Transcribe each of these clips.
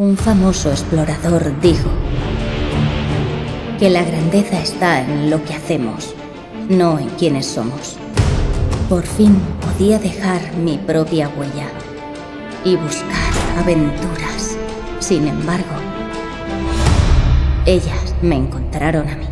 Un famoso explorador dijo que la grandeza está en lo que hacemos, no en quienes somos. Por fin podía dejar mi propia huella y buscar aventuras. Sin embargo, ellas me encontraron a mí.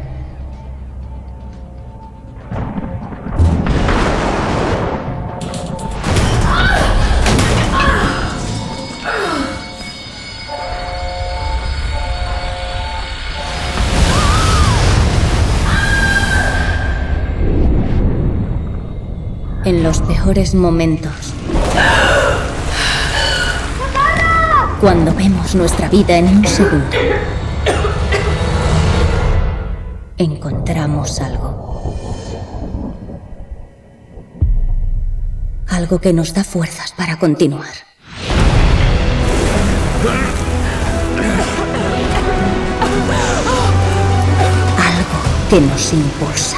En los peores momentos, cuando vemos nuestra vida en un segundo, encontramos algo que nos da fuerzas para continuar. Algo que nos impulsa.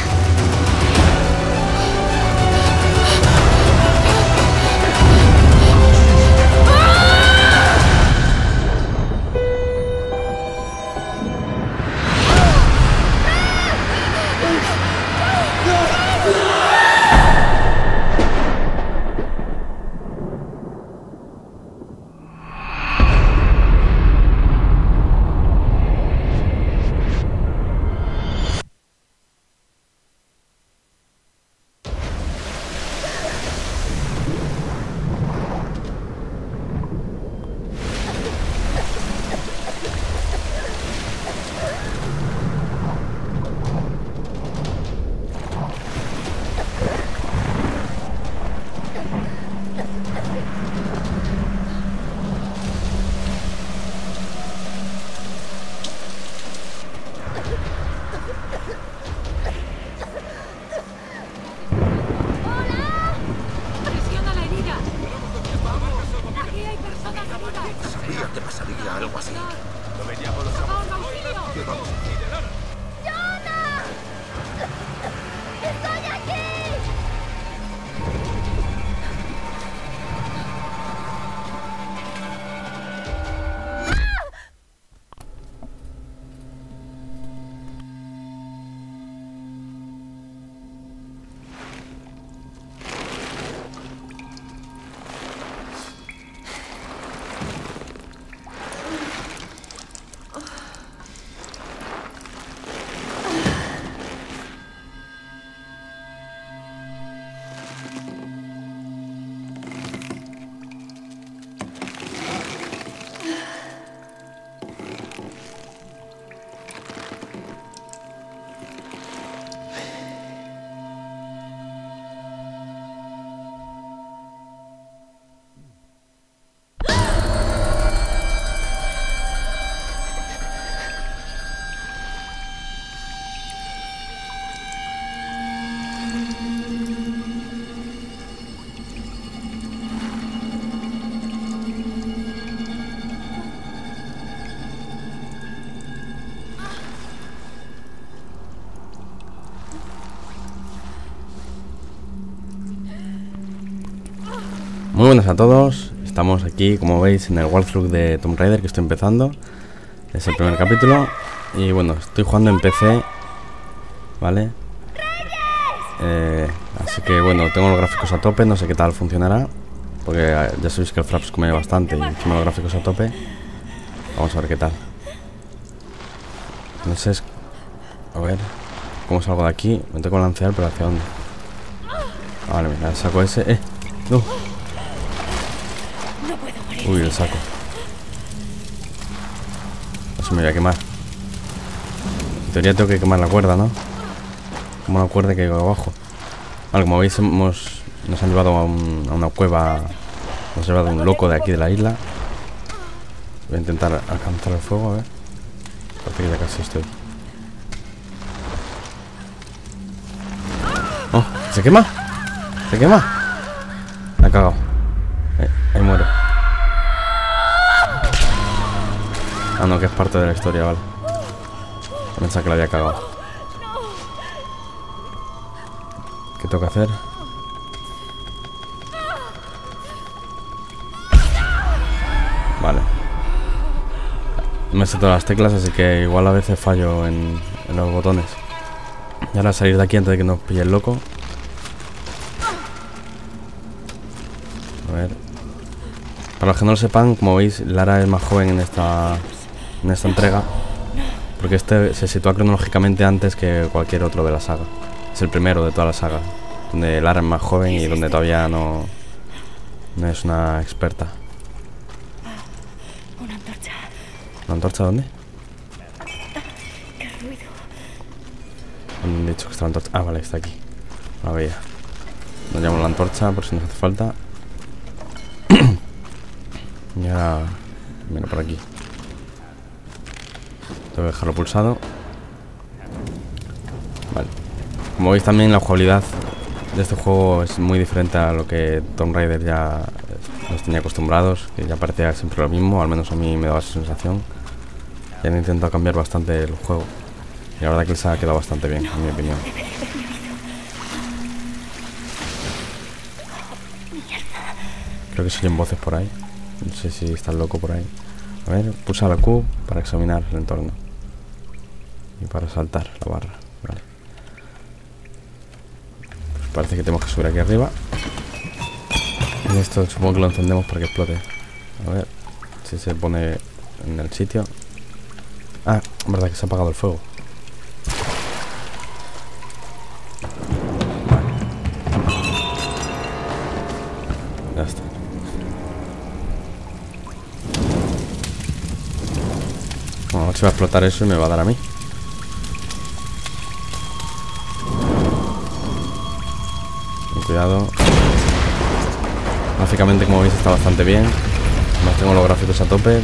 Muy buenas a todos, estamos aquí como veis en el walkthrough de Tomb Raider que estoy empezando. Es el primer capítulo y bueno, estoy jugando en PC, ¿vale? Así que bueno, tengo los gráficos a tope, no sé qué tal funcionará. Porque ya sabéis que el Fraps come bastante y encima los gráficos a tope. Vamos a ver qué tal. Entonces, a ver, ¿cómo salgo de aquí? Me tengo que lancear, pero ¿hacia dónde? Vale, mira, saco ese, no. Uy, el saco. Eso me voy a quemar. En teoría tengo que quemar la cuerda, ¿no? Como una cuerda que hay abajo. Vale, como veis nos han llevado a una cueva. Nos han llevado a un loco de aquí de la isla. Voy a intentar alcanzar el fuego, a ver. Parece que ya casi estoy. ¡Oh! ¡Se quema! ¡Se quema! Me ha cagado. Ahí muero. Ah, no, que es parte de la historia, vale. Pensaba que la había cagado. ¿Qué tengo que hacer? Vale. No sé todas las teclas, así que igual a veces fallo en los botones. Y ahora salir de aquí antes de que nos pille el loco. A ver. Para los que no lo sepan, como veis, Lara es más joven en esta entrega. Porque este se sitúa cronológicamente antes que cualquier otro de la saga. Es el primero de toda la saga, donde Lara es más joven y donde todavía no es una experta. Una antorcha. ¿Una antorcha dónde? Qué ruido. Han dicho que está la antorcha. Ah, vale, está aquí. La veía. Nos llevamos la antorcha por si nos hace falta. Ya. Mira por aquí. Tengo que dejarlo pulsado. Vale. Como veis también la jugabilidad de este juego es muy diferente a lo que Tomb Raider ya nos tenía acostumbrados, que ya parecía siempre lo mismo, al menos a mí me daba esa sensación. Ya han intentado cambiar bastante el juego y la verdad que les ha quedado bastante bien, en mi opinión. Creo que se oyen voces por ahí. No sé si está el loco por ahí. A ver, pulsa la Q para examinar el entorno. Y para saltar la barra, vale. Pues parece que tenemos que subir aquí arriba. Y esto supongo que lo encendemos para que explote. A ver si se pone en el sitio. Ah, es verdad que se ha apagado el fuego. Vale. Ya está. Bueno, ahora se va a explotar eso y me va a dar a mí. Cuidado. Gráficamente, como veis, está bastante bien. Además tengo los gráficos a tope.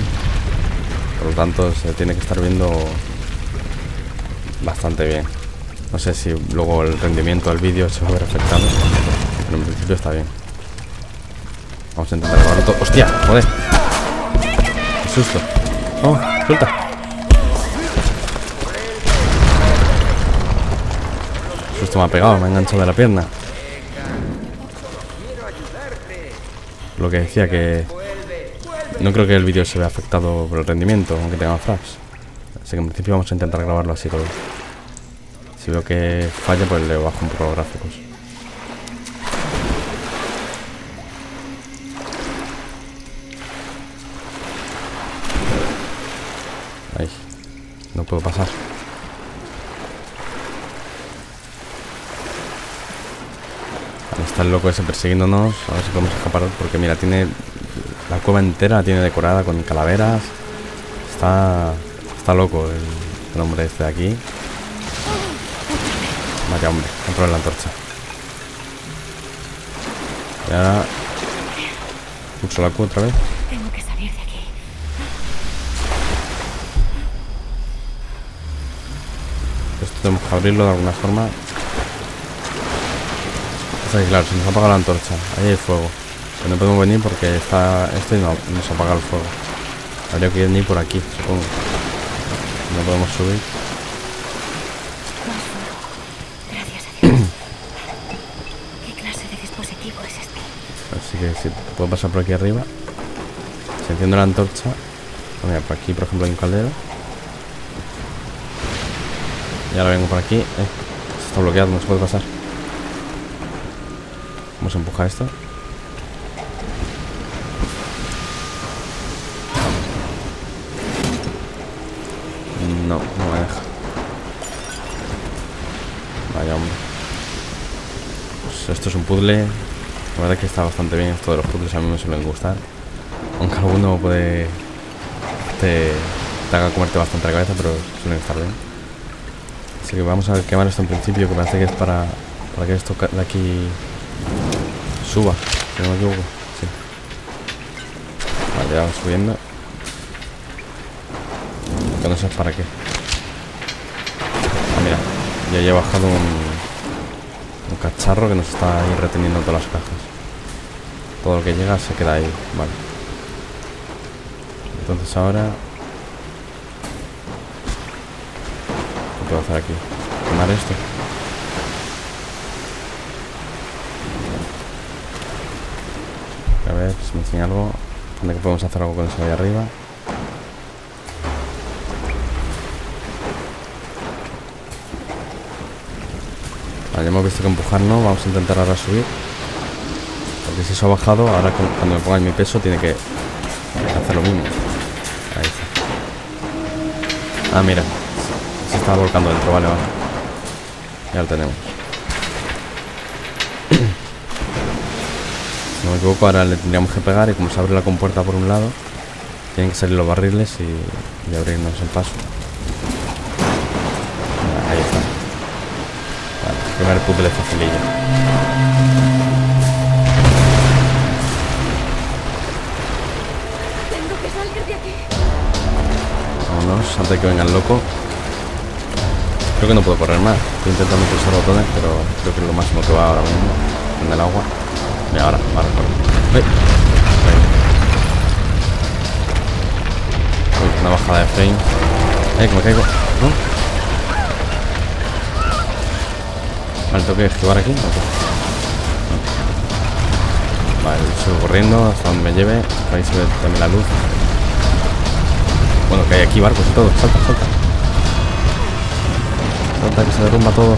Por lo tanto, se tiene que estar viendo bastante bien. No sé si luego el rendimiento del vídeo se va a ver afectado, pero en principio está bien. Vamos a intentar grabarlo todo. ¡Hostia! ¡Joder! ¡Qué susto! ¡Oh! ¡Suelta! El susto me ha pegado, me ha enganchado de la pierna. Lo que decía, que no creo que el vídeo se vea afectado por el rendimiento, aunque tenga fraps. Así que en principio vamos a intentar grabarlo así todo. Si veo que falla, pues le bajo un poco los gráficos. Ahí. No puedo pasar. Está el loco ese persiguiéndonos. A ver si podemos escapar. Porque mira, tiene la cueva entera, la tiene decorada con calaveras. Está loco el hombre este de aquí. Vaya hombre, controla la antorcha. Y ahora pulso la Q otra vez. Tengo que salir de aquí. Esto tenemos que abrirlo de alguna forma. Claro, se nos ha apagado la antorcha. Ahí hay fuego. Pero no podemos venir porque está esto y no nos ha apagado el fuego. Habría que venir por aquí, supongo. No podemos subir. Gracias a Dios. ¿Qué clase de dispositivo es este? Así que sí, puedo pasar por aquí arriba. Si enciendo la antorcha. Mira, por aquí, por ejemplo, hay un caldero. Y ahora vengo por aquí. Se está bloqueado, no se puede pasar. Vamos a empujar esto. No, no me deja. Vaya hombre. Pues esto es un puzzle. La verdad es que está bastante bien. Esto de los puzzles a mí me suelen gustar. Aunque alguno puede te haga comerte bastante la cabeza, pero suelen estar bien. Así que vamos a quemar esto en principio, que parece que es para que esto de aquí suba, si no me equivoco, sí. Vale, ya vamos subiendo. Que no sé para qué. Ah, mira, ya he bajado un cacharro que nos está ahí reteniendo todas las cajas. Todo lo que llega se queda ahí, vale. Entonces ahora... ¿qué puedo hacer aquí? ¿Quemar esto? A ver si me enseña algo. ¿Dónde podemos hacer algo con eso ahí arriba? Vale, hemos visto que empujarnos. Vamos a intentar ahora subir. Porque si eso ha bajado, ahora cuando me ponga mi peso tiene que hacer lo mismo. Ahí está. Ah, mira. Se está volcando dentro. Vale, vale. Ya lo tenemos. Si no me equivoco, ahora le tendríamos que pegar. Y como se abre la compuerta por un lado, tienen que salir los barriles y abrirnos el paso. Ahí está. Vale, primer puzzle facilillo. Antes de que venga el loco. Creo que no puedo correr más. Estoy intentando pulsar botones, pero creo que es lo máximo que va ahora mismo. En el agua. Y ahora, vale, corre. Uy, una bajada de frame. Que me caigo. ¿No? Vale, tengo que esquivar aquí. No. Vale, sigo corriendo hasta donde me lleve. Por ahí se ve también la luz. Bueno, que hay aquí barcos y todo. Salta, salta. Salta, que se derrumba todo.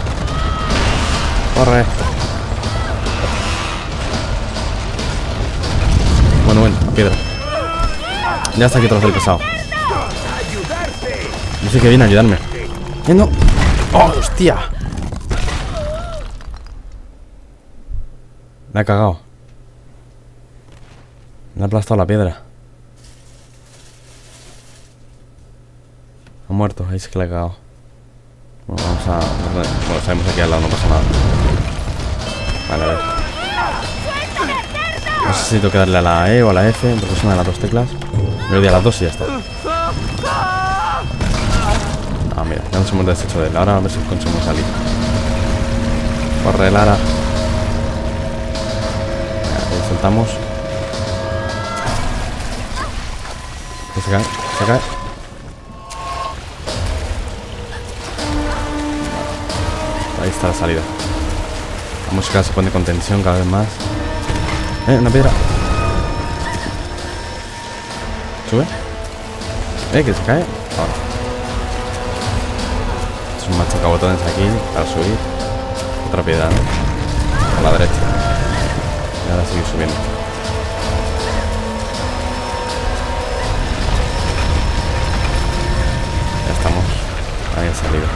Corre. Bueno, piedra. Ya está aquí atrás del pesado. Dice que viene a ayudarme. ¡No! ¡Oh, hostia! Me ha cagado. Me ha aplastado la piedra. Ha muerto, ahí sí que le he cagado. Bueno, vamos a... Bueno, sabemos que aquí al lado no pasa nada. Vale, a ver. No sé si tengo que darle a la E o a la F, porque son las dos teclas. Me doy a las dos y ya está. Ah, mira, ya nos hemos deshecho de él. Ahora a ver si conseguimos salir. Corre, Lara. Ahí saltamos. Se cae, se cae. Ahí está la salida. La música se pone con tensión cada vez más. Una piedra. Sube. Que se cae. Ahora. Es un machacabotones aquí para subir. Otra piedra, ¿no? A la derecha. Y ahora sigue subiendo. Ya estamos. Ahí ha salido.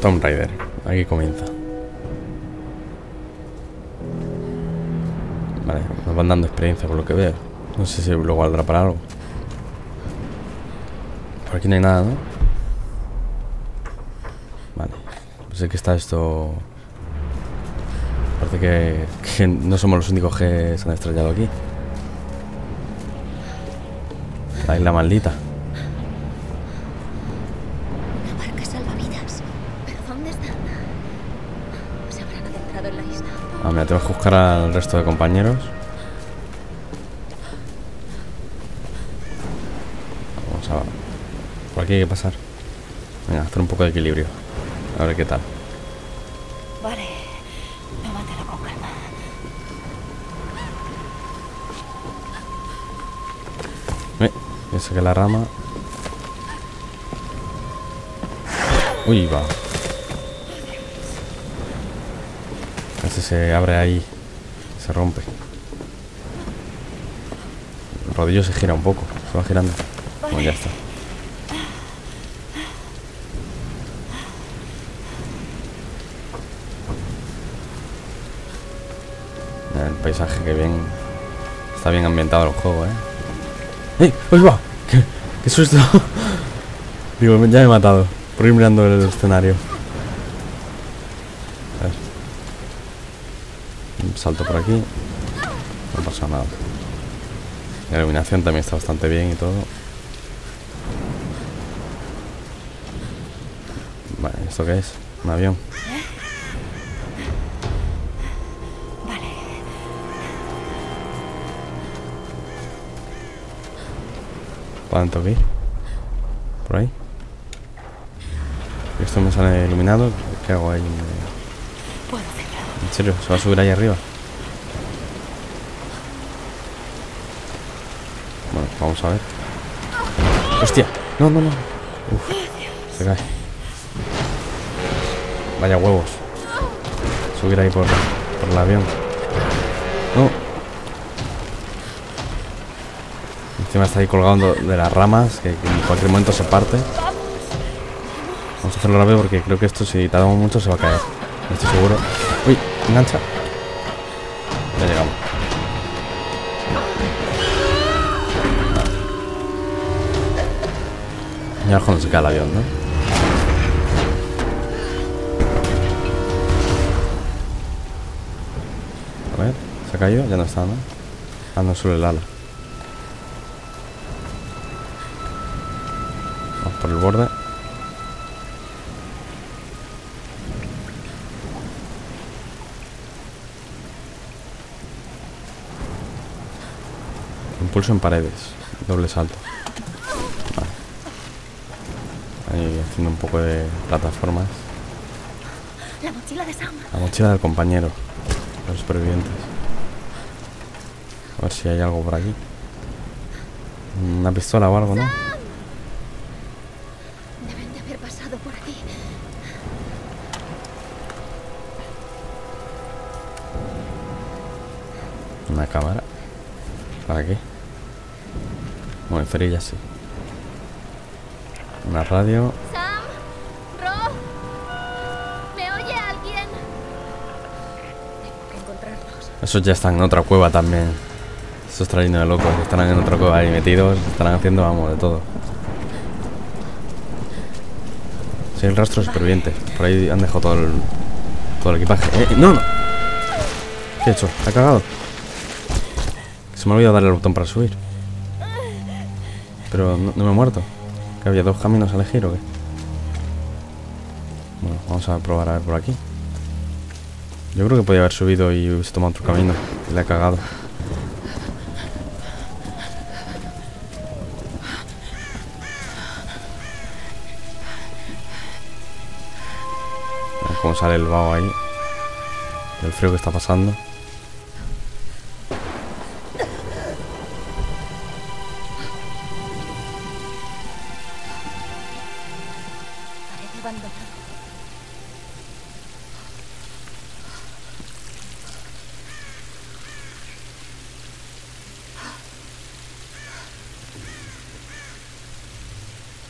Tomb Raider, aquí comienza. Vale, nos van dando experiencia por lo que veo. No sé si luego valdrá para algo. Por aquí no hay nada, ¿no? Vale, pues aquí está esto. Parece que no somos los únicos que se han estrellado aquí. La isla maldita. Mira, tengo que buscar al resto de compañeros. Vamos a... Por aquí hay que pasar. Venga, hacer un poco de equilibrio. A ver qué tal. Vale, tómatelo con calma. Ya saqué la rama. Uy, va. Si se abre ahí, se rompe. El rodillo se gira un poco, se va girando. Bueno, ya está. El paisaje que bien. Está bien ambientado el juego, ¿eh? ¡Eh! ¡Uy, va! ¡Qué susto! Digo, ya me he matado por ir mirando el escenario. Salto por aquí. No pasa nada. La iluminación también está bastante bien y todo. Vale, ¿esto qué es? ¿Un avión? Vale. ¿Para dónde tengo que ir? ¿Por ahí? Esto me sale iluminado. ¿Qué hago ahí? ¿En serio? ¿Se va a subir ahí arriba? Bueno, vamos a ver. ¡Hostia! No, no, no. Uf, se cae. Vaya huevos. Subir ahí por el avión. No. Encima está ahí colgando de las ramas, que en cualquier momento se parte. Vamos a hacerlo rápido porque creo que esto, si tardamos mucho, se va a caer. No estoy seguro. Uy, engancha. Ya llegamos. Ya es cuando se cae el avión, ¿no? A ver, ¿se cayó? Ya no está, ¿no? Ah, no, sube el ala. Vamos por el borde. Impulso en paredes, doble salto. Ahí haciendo un poco de plataformas. La mochila de Sam. La mochila del compañero. Los supervivientes. A ver si hay algo por aquí. Una pistola o algo, ¿no? Deben de haber pasado por aquí. Una cámara. ¿Para qué? Bueno, cerilla sí. Una radio. Sam, Roth, ¿me oye alguien? Tengo que encontrarlos. Esos ya están en otra cueva también. Esos trainos de locos estarán en otra cueva ahí metidos, estarán haciendo, vamos, de todo. Sí, el rastro de supervivientes. Por ahí han dejado todo el equipaje. ¡No, no! ¿Qué he hecho? ¿Te ha cagado? Se me ha olvidado darle el botón para subir. Pero no me he muerto. ¿Que había dos caminos a elegir o qué? Bueno, vamos a probar a ver por aquí. Yo creo que podía haber subido y hubiese tomado otro camino. Y le he cagado. A ver cómo sale el vaho ahí. El frío que está pasando.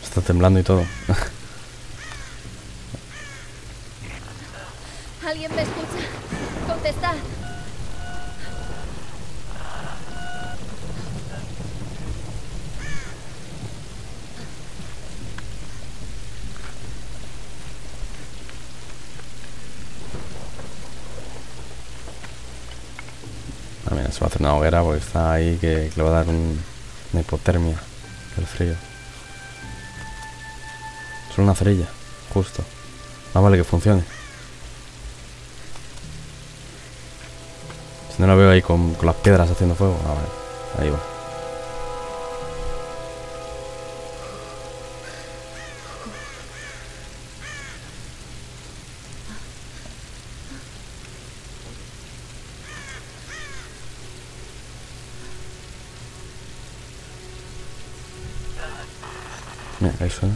Está temblando y todo. ¿Alguien me escucha? Contestad. Ah, mira, se va a hacer una hoguera porque está ahí que le va a dar una hipotermia el frío. Solo una cerilla, justo. Ah, vale, que funcione. Si no la veo ahí con las piedras haciendo fuego. Ah, vale, ahí va. Mira, ahí suena.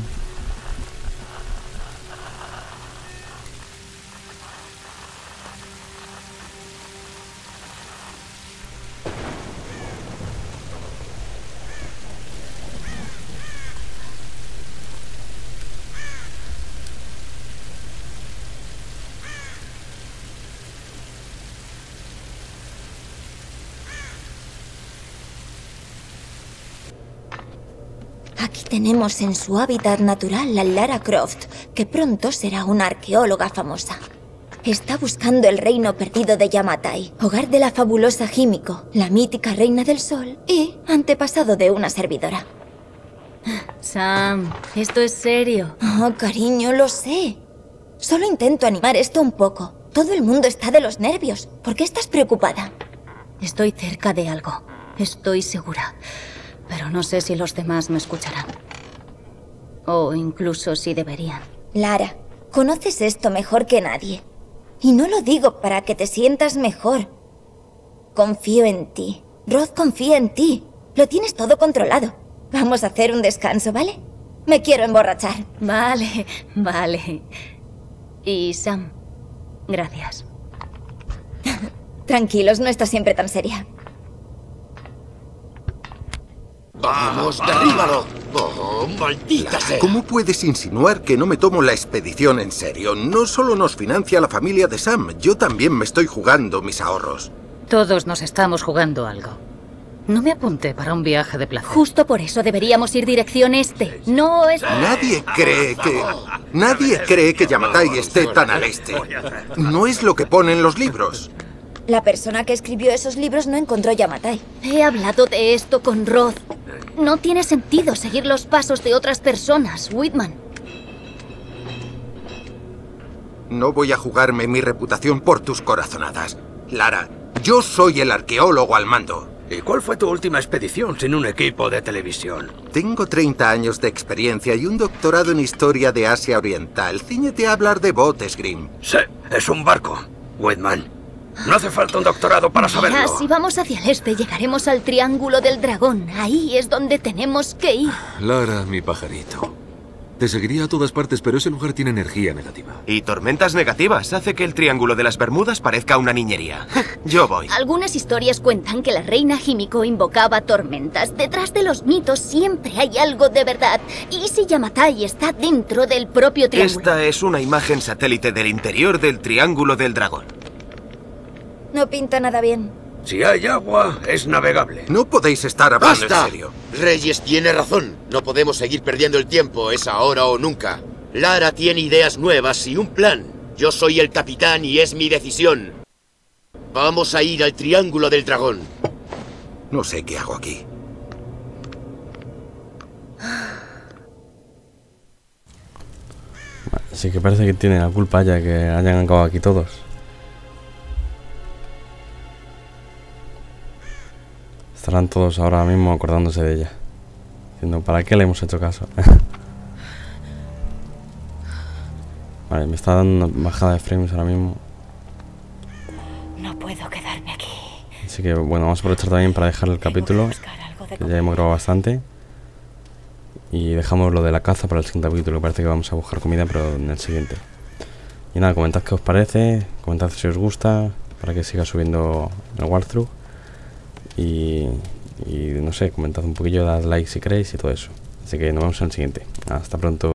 Tenemos en su hábitat natural a Lara Croft, que pronto será una arqueóloga famosa. Está buscando el reino perdido de Yamatai, hogar de la fabulosa Himiko, la mítica Reina del Sol y antepasado de una servidora. Sam, esto es serio. Oh, cariño, lo sé. Solo intento animar esto un poco. Todo el mundo está de los nervios. ¿Por qué estás preocupada? Estoy cerca de algo. Estoy segura. Pero no sé si los demás me escucharán. O incluso si deberían. Lara, conoces esto mejor que nadie. Y no lo digo para que te sientas mejor. Confío en ti. Roth confía en ti. Lo tienes todo controlado. Vamos a hacer un descanso, ¿vale? Me quiero emborrachar. Vale, vale. Y Sam, gracias. Tranquilos, no está siempre tan seria. ¡Vamos, derríbalo! ¡Oh, maldita sea! ¿Cómo puedes insinuar que no me tomo la expedición en serio? No solo nos financia la familia de Sam, yo también me estoy jugando mis ahorros. Todos nos estamos jugando algo. No me apunté para un viaje de placer. Justo por eso deberíamos ir dirección este, no este. Nadie cree que Yamatai esté tan al este. No es lo que ponen los libros. La persona que escribió esos libros no encontró Yamatai. He hablado de esto con Roth. No tiene sentido seguir los pasos de otras personas, Whitman. No voy a jugarme mi reputación por tus corazonadas. Lara, yo soy el arqueólogo al mando. ¿Y cuál fue tu última expedición sin un equipo de televisión? Tengo 30 años de experiencia y un doctorado en historia de Asia Oriental. Cíñete a hablar de botes, Grim. Sí, es un barco, Whitman. No hace falta un doctorado para saberlo. Mira, si vamos hacia el este, llegaremos al Triángulo del Dragón. Ahí es donde tenemos que ir. Lara, mi pajarito. Te seguiría a todas partes, pero ese lugar tiene energía negativa. Y tormentas negativas. Hace que el Triángulo de las Bermudas parezca una niñería. Yo voy. Algunas historias cuentan que la reina Himiko invocaba tormentas. Detrás de los mitos siempre hay algo de verdad. ¿Y si Yamatai está dentro del propio triángulo? Esta es una imagen satélite del interior del Triángulo del Dragón. No pinta nada bien. Si hay agua, es navegable. No podéis estar hablando en serio. Reyes tiene razón. No podemos seguir perdiendo el tiempo. Es ahora o nunca. Lara tiene ideas nuevas y un plan. Yo soy el capitán y es mi decisión. Vamos a ir al Triángulo del Dragón. No sé qué hago aquí. Así que parece que tienen la culpa ya que hayan acabado aquí todos. Estarán todos ahora mismo acordándose de ella. Diciendo, ¿para qué le hemos hecho caso? Vale, me está dando bajada de frames ahora mismo. No puedo quedarme aquí. Así que bueno, vamos a aprovechar también para dejar el capítulo. Que ya hemos grabado bastante. Y dejamos lo de la caza para el siguiente capítulo. Parece que vamos a buscar comida, pero en el siguiente. Y nada, comentad qué os parece. Comentad si os gusta. Para que siga subiendo el walkthrough. Y no sé, comentad un poquillo, dad like si queréis y todo eso. Así que nos vemos en el siguiente. Hasta pronto.